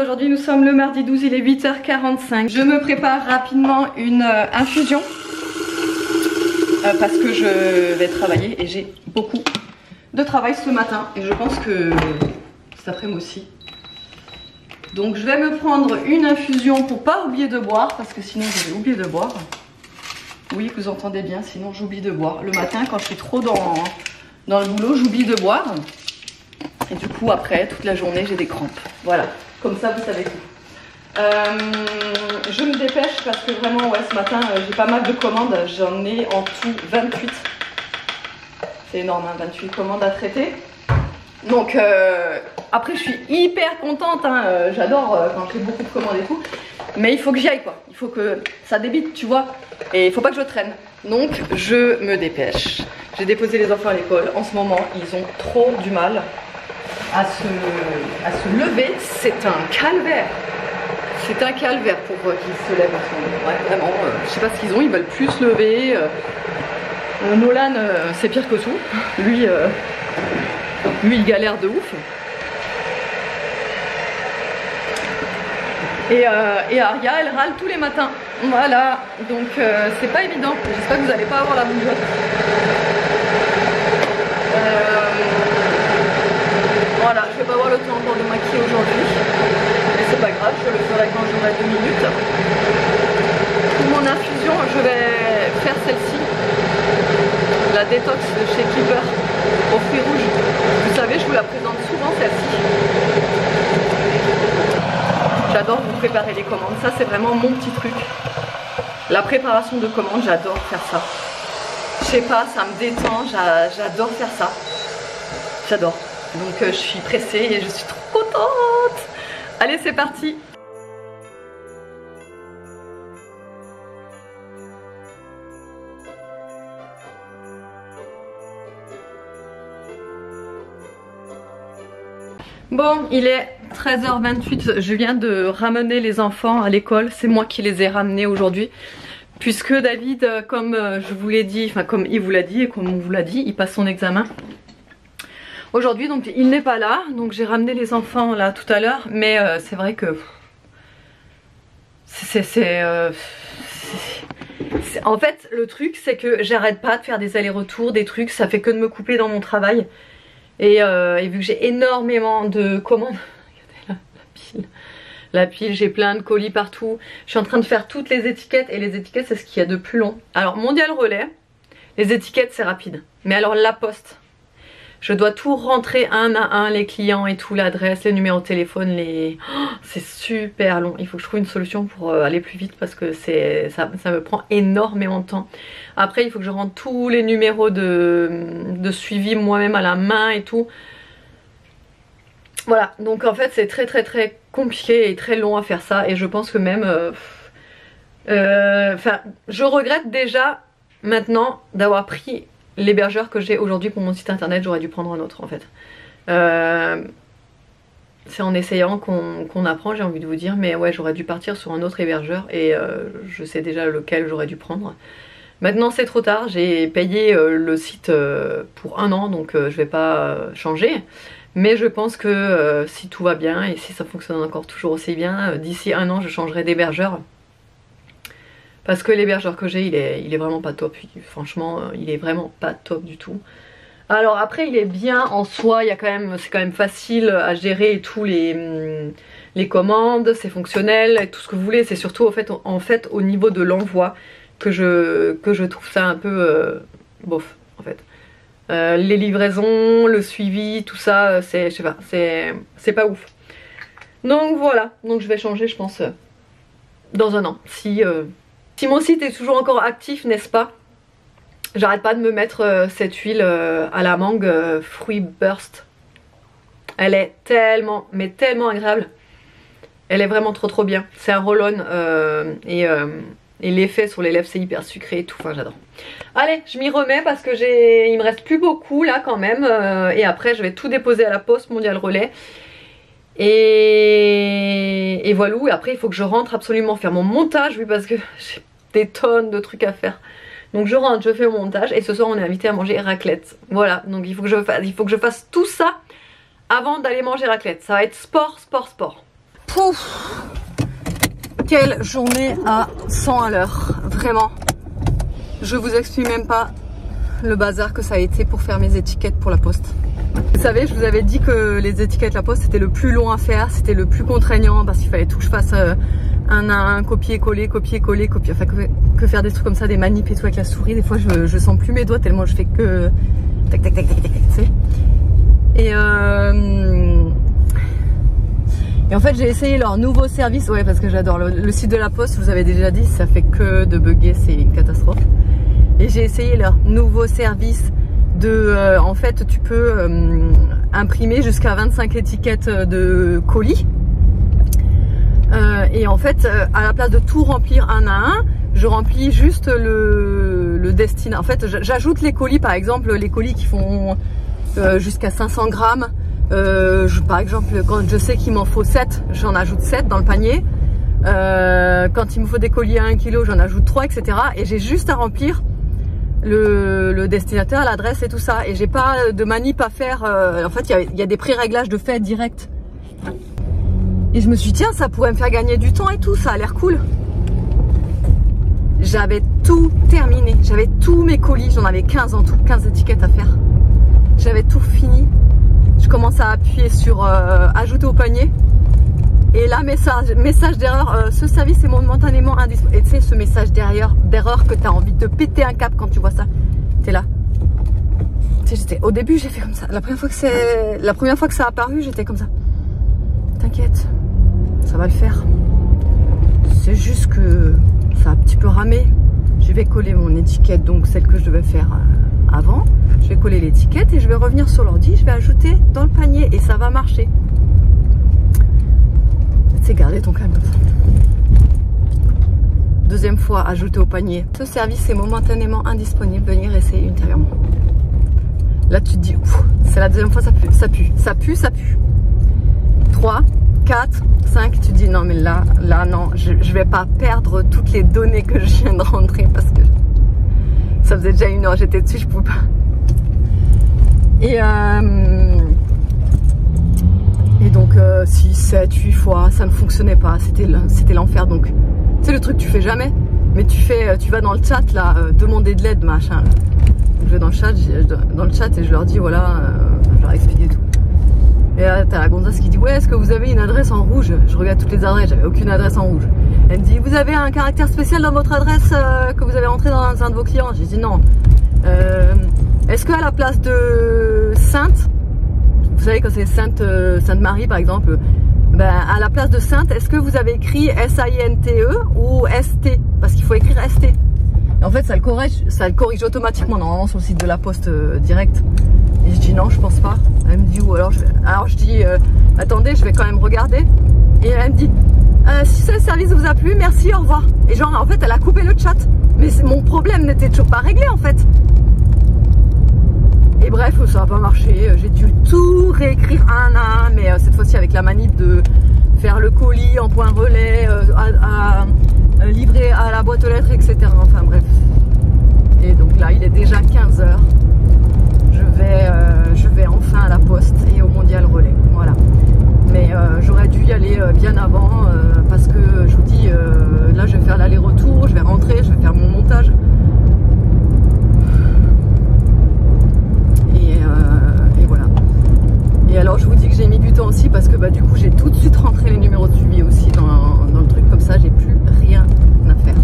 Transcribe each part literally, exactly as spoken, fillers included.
Aujourd'hui nous sommes le mardi douze, il est huit heures quarante-cinq. Je me prépare rapidement une infusion euh, parce que je vais travailler et j'ai beaucoup de travail ce matin et je pense que cet après-midi aussi. Donc je vais me prendre une infusion pour pas oublier de boire, parce que sinon je vais oublier de boire. Oui, vous entendez bien, sinon j'oublie de boire. Le matin quand je suis trop dans, dans le boulot, j'oublie de boire. Et du coup après, toute la journée, j'ai des crampes. Voilà. Comme ça, vous savez tout. Euh, je me dépêche parce que vraiment, ouais, ce matin, euh, j'ai pas mal de commandes. J'en ai en tout vingt-huit. C'est énorme, hein, vingt-huit commandes à traiter. Donc, euh, après, je suis hyper contente. Hein, euh, j'adore euh, quand j'ai beaucoup de commandes et tout. Mais il faut que j'y aille, quoi. Il faut que ça débite, tu vois. Et il faut pas que je traîne. Donc, je me dépêche. J'ai déposé les enfants à l'école. En ce moment, ils ont trop du mal à se, à se lever, c'est un calvaire. C'est un calvaire pour euh, qu'ils se lèvent en ouais, vraiment, euh, je sais pas ce qu'ils ont, ils veulent plus se lever. Euh, Nolan, euh, c'est pire que tout. Lui, euh, lui, il galère de ouf. Et, euh, et Aria, elle râle tous les matins. Voilà, donc euh, c'est pas évident. J'espère que vous n'allez pas avoir la bougeotte. Voilà, je vais pas avoir le temps encore de maquiller aujourd'hui, mais c'est pas grave, je le ferai quand j'aurai deux minutes. Pour mon infusion, je vais faire celle-ci, la détox de chez Keeper aux fruits rouges. Vous savez, je vous la présente souvent celle-ci. J'adore vous préparer les commandes, ça c'est vraiment mon petit truc. La préparation de commandes, j'adore faire ça. Je sais pas, ça me détend, j'adore faire ça. J'adore. Donc euh, je suis pressée et je suis trop contente. Allez, c'est parti. Bon, il est treize heures vingt-huit. Je viens de ramener les enfants à l'école. C'est moi qui les ai ramenés aujourd'hui. Puisque David, comme je vous l'ai dit, enfin comme il vous l'a dit et comme on vous l'a dit, il passe son examen aujourd'hui, donc il n'est pas là, donc j'ai ramené les enfants là tout à l'heure, mais euh, c'est vrai que c'est euh, en fait le truc c'est que j'arrête pas de faire des allers-retours, des trucs, ça fait que de me couper dans mon travail et, euh, et vu que j'ai énormément de commandes, regardez la, la pile, la pile, j'ai plein de colis partout, je suis en train de faire toutes les étiquettes et les étiquettes c'est ce qu'il y a de plus long. Alors Mondial Relais, les étiquettes c'est rapide, mais alors la poste, je dois tout rentrer un à un, les clients et tout, l'adresse, les numéros de téléphone, les... Oh, c'est super long. Il faut que je trouve une solution pour aller plus vite parce que ça, ça me prend énormément de temps. Après, il faut que je rentre tous les numéros de, de suivi moi-même à la main et tout. Voilà, donc en fait, c'est très très très compliqué et très long à faire ça. Et je pense que même... Euh, euh, enfin, je regrette déjà maintenant d'avoir pris... l'hébergeur que j'ai aujourd'hui pour mon site internet, j'aurais dû prendre un autre en fait. Euh, c'est en essayant qu'on qu'on apprend, j'ai envie de vous dire, mais ouais, j'aurais dû partir sur un autre hébergeur et euh, je sais déjà lequel j'aurais dû prendre. Maintenant c'est trop tard, j'ai payé euh, le site euh, pour un an, donc euh, je vais pas euh, changer. Mais je pense que euh, si tout va bien et si ça fonctionne encore toujours aussi bien, euh, d'ici un an je changerai d'hébergeur. Parce que l'hébergeur que j'ai, il est, il est vraiment pas top. Franchement, il est vraiment pas top du tout. Alors après, il est bien en soi. Il y a quand même, c'est quand même facile à gérer et tous les, les commandes. C'est fonctionnel et tout ce que vous voulez. C'est surtout en fait, en fait au niveau de l'envoi que je, que je trouve ça un peu euh, bof en fait. Euh, les livraisons, le suivi, tout ça, c'est, je sais pas, c'est, c'est pas ouf. Donc voilà. Donc je vais changer, je pense, euh, dans un an. Si... Euh, Si mon site est toujours encore actif, n'est-ce pas? J'arrête pas de me mettre euh, cette huile euh, à la mangue euh, Fruit Burst. Elle est tellement, mais tellement agréable. Elle est vraiment trop trop bien. C'est un roll-on euh, et, euh, et l'effet sur les lèvres c'est hyper sucré et tout. Enfin j'adore. Allez, je m'y remets parce que j'ai, il me reste plus beaucoup là quand même. Euh, et après je vais tout déposer à la poste Mondial Relais. Et, et voilà. Et après il faut que je rentre absolument faire mon montage. Oui, parce que j'ai des tonnes de trucs à faire. Donc je rentre, je fais mon montage et ce soir on est invité à manger raclette. Voilà, donc il faut que je fasse, il faut que je fasse tout ça avant d'aller manger raclette. Ça va être sport, sport, sport. Pouf! Quelle journée à cent à l'heure. Vraiment. Je vous explique même pas le bazar que ça a été pour faire mes étiquettes pour la poste. Vous savez, je vous avais dit que les étiquettes la poste c'était le plus long à faire, c'était le plus contraignant parce qu'il fallait tout que je fasse euh, un à un, copier-coller, copier-coller, copier, enfin que, que faire des trucs comme ça, des manips et tout avec la souris. Des fois je, je sens plus mes doigts tellement je fais que tac tac tac tac tac, tu sais. Et, euh... et en fait j'ai essayé leur nouveau service, ouais parce que j'adore le, le site de la poste, je vous avais déjà dit, ça fait que de bugger, c'est une catastrophe. Et j'ai essayé leur nouveau service de, euh, en fait tu peux euh, imprimer jusqu'à vingt-cinq étiquettes de colis. Euh, et en fait, euh, à la place de tout remplir un à un, je remplis juste le, le destin. En fait, j'ajoute les colis, par exemple, les colis qui font euh, jusqu'à cinq cents grammes. Euh, je, par exemple, quand je sais qu'il m'en faut sept, j'en ajoute sept dans le panier. Euh, quand il me faut des colis à un kilo, j'en ajoute trois, et cetera. Et j'ai juste à remplir le, le destinataire, l'adresse et tout ça. Et j'ai pas de manip à faire. Euh, en fait, il y, y a des pré-réglages de fait direct. Et je me suis dit, tiens, ça pourrait me faire gagner du temps et tout, ça a l'air cool. J'avais tout terminé, j'avais tous mes colis, j'en avais quinze en tout, quinze étiquettes à faire. J'avais tout fini. Je commence à appuyer sur euh, ajouter au panier. Et là, message, message d'erreur, euh, ce service est momentanément indisponible. Et tu sais, ce message d'erreur que tu as envie de péter un cap quand tu vois ça. T'es là. Tu sais, au début, j'ai fait comme ça. La première fois que, la première fois que ça a apparu, j'étais comme ça. T'inquiète. Ça va le faire. C'est juste que ça a un petit peu ramé. Je vais coller mon étiquette, donc celle que je devais faire avant. Je vais coller l'étiquette et je vais revenir sur l'ordi. Je vais ajouter dans le panier et ça va marcher. C'est garder ton calme. Deuxième fois, ajouter au panier. Ce service est momentanément indisponible. Venir essayer ultérieurement. Là, tu te dis, c'est la deuxième fois, ça pue, ça pue, ça pue, ça pue. trois, quatre, cinq, tu te dis non mais là, là non, je, je vais pas perdre toutes les données que je viens de rentrer parce que ça faisait déjà une heure, j'étais dessus, je pouvais pas. Et, euh, et donc euh, six, sept, huit fois, ça ne fonctionnait pas, c'était l'enfer. Donc c'est le truc que tu fais jamais, mais tu fais, tu vas dans le chat là, euh, demander de l'aide machin. Là. Donc, je vais dans le chat, dans le chat et je leur dis voilà, euh, je leur explique et tout. Et là, t'as la gonzasse qui dit « Ouais, est-ce que vous avez une adresse en rouge ?» Je regarde toutes les adresses, j'avais aucune adresse en rouge. Elle me dit « Vous avez un caractère spécial dans votre adresse euh, que vous avez rentré dans un de vos clients ?» J'ai dit « Non. Euh, » Est-ce qu'à la place de Sainte, vous savez quand c'est Sainte, euh, Sainte-Marie par exemple, ben, à la place de Sainte, est-ce que vous avez écrit S-I-N-T-E ou S-T? Parce qu'il faut écrire S-T. Et en fait, ça le corrige, ça le corrige automatiquement normalement sur le site de la poste euh, direct. Et je dis non, je pense pas. Elle me dit ou alors je, alors je dis euh, attendez, je vais quand même regarder. Et elle me dit euh, si ce service vous a plu, merci, au revoir. Et genre en fait elle a coupé le chat. Mais mon problème n'était toujours pas réglé en fait. Et bref, ça n'a pas marché. J'ai dû tout réécrire un à un, mais euh, cette fois-ci avec la manip de faire le colis en point relais, euh, à, à, euh, livrer à la boîte aux lettres, et cetera. Enfin bref. Et donc là, il est déjà quinze heures. Je vais, euh, je vais enfin à la poste et au Mondial Relais, voilà. Mais euh, j'aurais dû y aller euh, bien avant euh, parce que je vous dis, euh, là je vais faire l'aller-retour, je vais rentrer, je vais faire mon montage. Et, euh, et voilà. Et alors je vous dis que j'ai mis du temps aussi parce que bah, du coup j'ai tout de suite rentré les numéros de suivi aussi dans, dans le truc, comme ça j'ai plus rien à faire.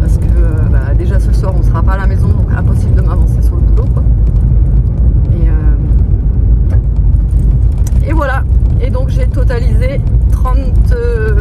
Parce que euh, bah, déjà ce soir on sera pas à la maison, donc impossible de m'avancer sur le boulot quoi. Et voilà, et donc j'ai totalisé 30, euh,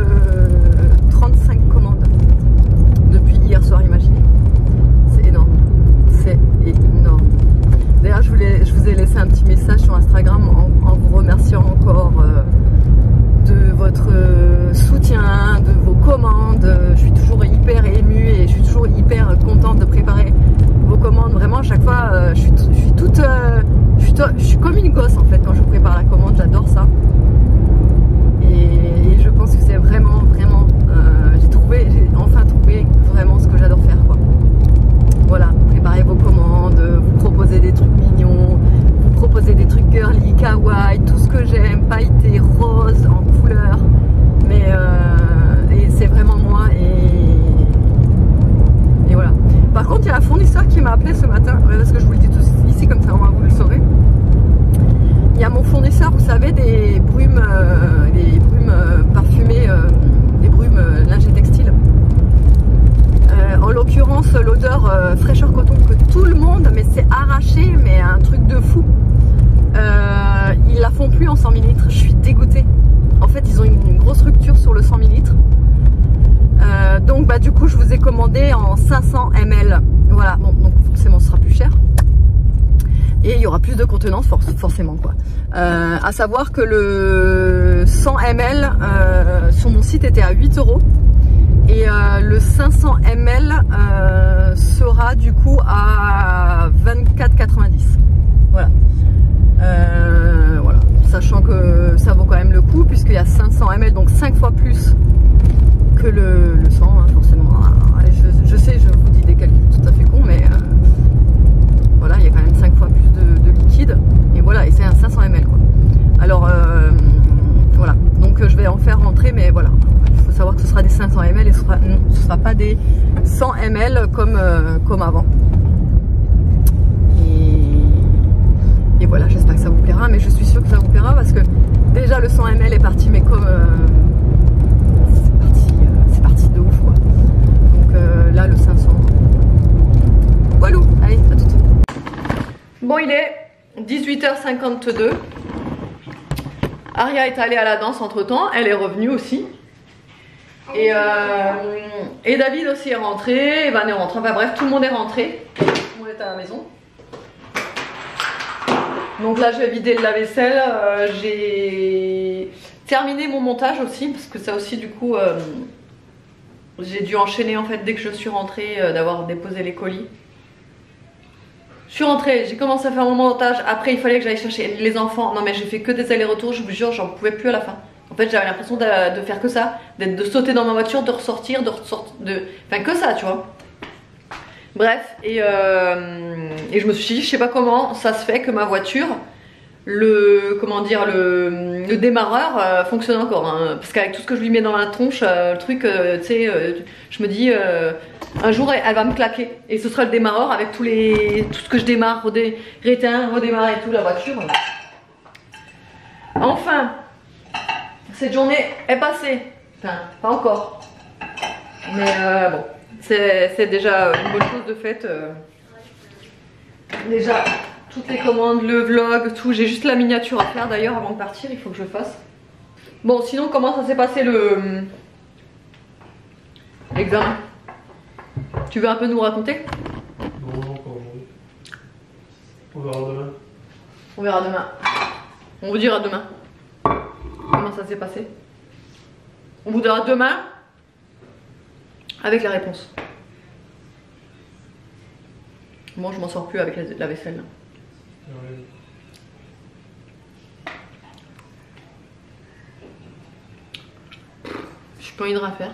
avait des brumes, euh, des brumes euh, parfumées, euh, des brumes euh, linge textile. Euh, en l'occurrence, l'odeur euh, fraîcheur coton que tout le monde, mais c'est arraché, mais un truc de fou. Euh, ils la font plus en cent millilitres, je suis dégoûtée. En fait, ils ont une, une grosse rupture sur le cent millilitres. Euh, donc bah du coup je vous ai commandé en cinq cents millilitres, voilà, bon, donc forcément ce sera plus cher et il y aura plus de contenance for forcément quoi. Euh, à savoir que le cent millilitres euh, sur mon site était à huit euros et euh, le cinq cents millilitres euh, sera du coup à vingt-quatre quatre-vingt-dix, voilà. Euh, voilà, sachant que ça vaut quand même le coup puisqu'il y a cinq cents millilitres, donc cinq fois plus que le, le sang, hein, forcément. Allez, je, je sais, je vous dis des calculs tout à fait cons, mais euh, voilà, il y a quand même cinq fois plus de, de liquide, et voilà, et c'est un cinq cents millilitres quoi. Alors euh, voilà, donc je vais en faire rentrer, mais voilà, il faut savoir que ce sera des cinq cents millilitres et ce sera, non, ce sera pas des cent millilitres comme, euh, comme avant. Et, et voilà, j'espère que ça vous plaira, mais je suis sûre que ça vous plaira parce que déjà le cent millilitres est parti, mais comme euh, là le cinq cents. Voilà, allez, à tout de suite. Bon, il est dix-huit heures cinquante-deux. Aria est allée à la danse entre temps, elle est revenue aussi. Et, euh, et David aussi est rentré, et Van est rentré. Enfin bref, tout le monde est rentré. Tout le monde est à la maison. Donc là, je vais vider le lave-vaisselle. Euh, J'ai terminé mon montage aussi, parce que ça aussi, du coup. Euh, J'ai dû enchaîner en fait dès que je suis rentrée euh, d'avoir déposé les colis. Je suis rentrée, j'ai commencé à faire mon montage. Après il fallait que j'aille chercher les enfants. Non mais j'ai fait que des allers-retours, je vous jure, j'en pouvais plus à la fin. En fait j'avais l'impression de, de faire que ça, d'être de sauter dans ma voiture, de ressortir, de ressortir, de... Enfin que ça tu vois. Bref et, euh, et je me suis dit je sais pas comment ça se fait que ma voiture, le comment dire le, le démarreur euh, fonctionne encore hein, parce qu'avec tout ce que je lui mets dans la tronche euh, le truc euh, tu sais euh, je me dis euh, un jour elle, elle va me claquer et ce sera le démarreur avec tous les tout ce que je démarre, redé, rétain, redémarrer et tout la voiture. Enfin cette journée est passée, enfin pas encore mais euh, bon c'est déjà une bonne chose de fait euh. Déjà toutes les commandes, le vlog, tout. J'ai juste la miniature à faire d'ailleurs avant de partir, il faut que je le fasse. Bon, sinon, comment ça s'est passé le. L'examen ? Tu veux un peu nous raconter ? Non, non, pas aujourd'hui. On verra demain. On verra demain. On vous dira demain. Comment ça s'est passé ? On vous dira demain avec la réponse. Moi, je m'en sors plus avec la, la vaisselle là. J'ai pas envie de refaire.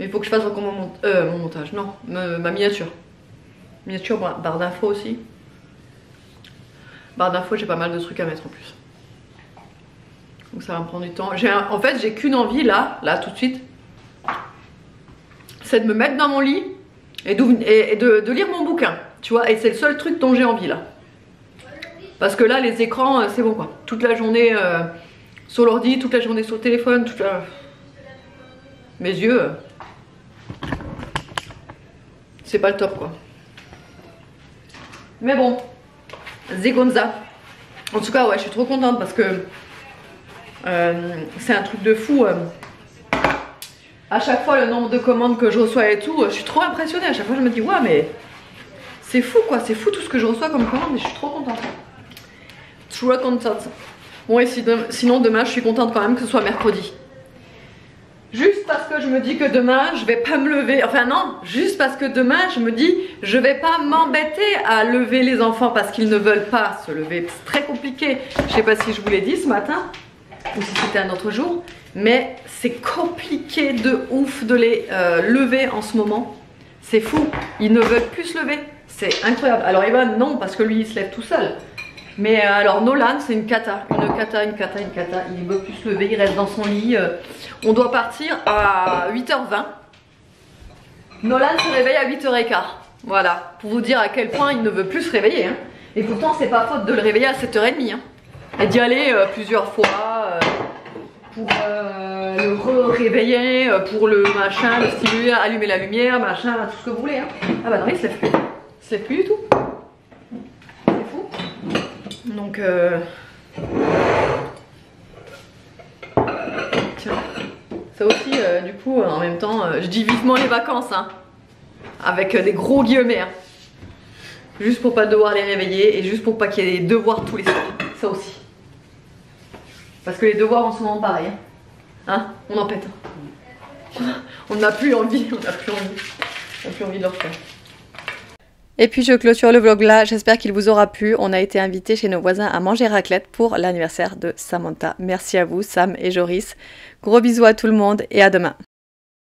Mais il faut que je fasse encore mon, euh, mon montage. Non, me, ma miniature. Miniature, barre d'infos aussi. Barre d'infos, j'ai pas mal de trucs à mettre en plus. Donc ça va me prendre du temps. J'ai un, en fait, j'ai qu'une envie là, là tout de suite. C'est de me mettre dans mon lit. Et de, de lire mon bouquin, tu vois, et c'est le seul truc dont j'ai envie là. Parce que là, les écrans, c'est bon quoi. Toute la journée euh, sur l'ordi, toute la journée sur le téléphone, toute la... mes yeux, euh... c'est pas le top quoi. Mais bon, Zegonza. En tout cas, ouais, je suis trop contente parce que euh, c'est un truc de fou. Euh... À chaque fois, le nombre de commandes que je reçois et tout, je suis trop impressionnée. À chaque fois, je me dis, ouais, mais c'est fou quoi, c'est fou tout ce que je reçois comme commande et je suis trop contente. Trop contente. Bon, et sinon, demain, je suis contente quand même que ce soit mercredi. Juste parce que je me dis que demain, je vais pas me lever. Enfin, non, juste parce que demain, je me dis, je vais pas m'embêter à lever les enfants parce qu'ils ne veulent pas se lever. C'est très compliqué. Je sais pas si je vous l'ai dit ce matin ou si c'était un autre jour. Mais c'est compliqué de ouf de les euh, lever en ce moment. C'est fou, ils ne veulent plus se lever. C'est incroyable. Alors Evan non, parce que lui il se lève tout seul. Mais euh, alors Nolan c'est une cata. Une cata, une cata, une cata. Il ne veut plus se lever, il reste dans son lit. euh, On doit partir à huit heures vingt. Nolan se réveille à huit heures quinze. Voilà, pour vous dire à quel point il ne veut plus se réveiller hein. Et pourtant c'est pas faute de le réveiller à sept heures trente hein, et d'y aller euh, plusieurs fois euh, pour euh, le re-réveiller, pour le machin, le stimuler, allumer la lumière, machin, tout ce que vous voulez hein. Ah bah non, il se lève plus, il se lève plus du tout. C'est fou. Donc euh... tiens, ça aussi euh, du coup euh, en même temps euh, je dis vivement les vacances hein, avec euh, des gros guillemets hein. Juste pour pas devoir les réveiller et juste pour pas qu'il y ait des devoirs tous les soirs, ça aussi. Parce que les devoirs en ce moment pareil, hein, hein on en pète. On n'a plus envie, on n'a plus envie, on n'a plus envie de leur faire. Et puis je clôture le vlog là, j'espère qu'il vous aura plu. On a été invités chez nos voisins à manger raclette pour l'anniversaire de Samantha. Merci à vous Sam et Joris, gros bisous à tout le monde et à demain.